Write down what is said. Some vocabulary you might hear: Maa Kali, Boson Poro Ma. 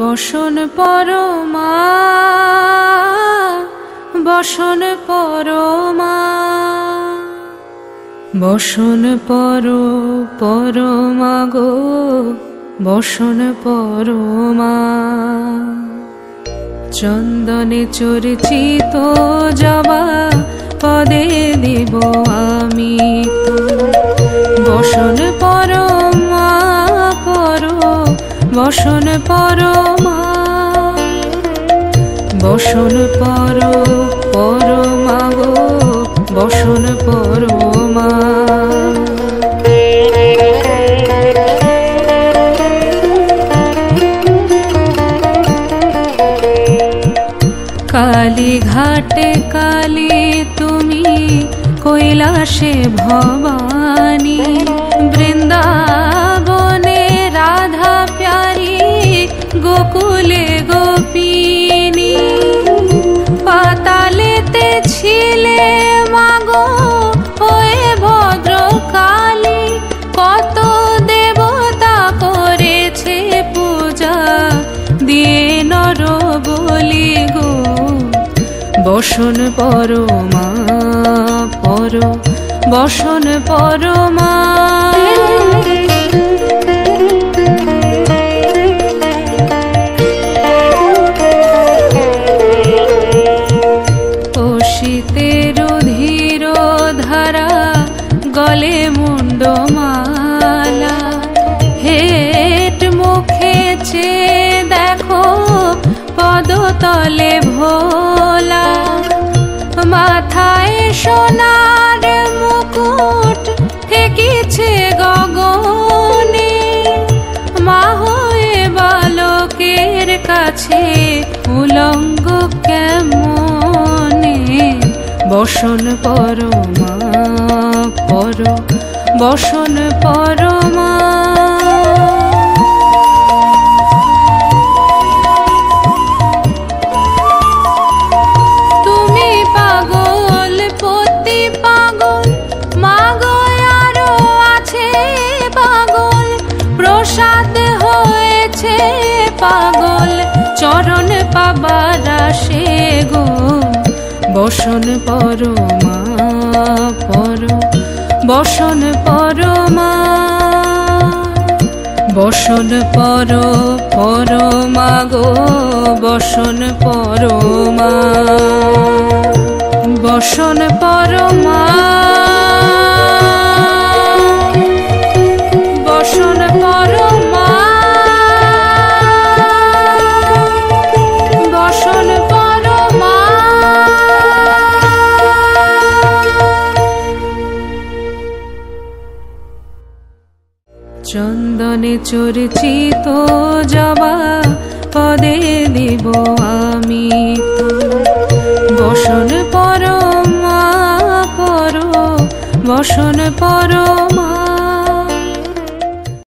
বসন পরো মা বসন পরো মা বসন পরো পরো মা গো বসন পরো মা। চন্দনে চরিচিত জবা পদে দেব আমি বসন পরো মা পরো বসন পরো মা বসন পরো পরো মা গো বসন পরো মা। काली घाटे काली तुमी कैलाशे भवानी वृंदावने राधा प्यारी गोकुले गोपीनी पातालेते छिले मागो ओए भद्र काली कत देवता करेछे पूजा दिए नर बलि गो বসন পরো মা পরো বসন পরো মা। শীতের ধীর ধারা গলে মুন্ড মালা হেট মুখে চেয়ে দেখো পদতলে ভোলা মাথায় সোনার মুকুট ঠেকিছে গগনে মা হয়ে বালকের কাছে উলঙ্গ কেমনে বসন পরো মা পরো বসন পরো মা। पागल चरण पाबार आशे गो बसन परो मा परो बसन परो मा बसन परो परो मा गो बसन परो मा बसन परो मा बसन परो मा চন্দনে চরিচিত জবা পদে দেব আমি বসন পরো মা পরো বসন পরো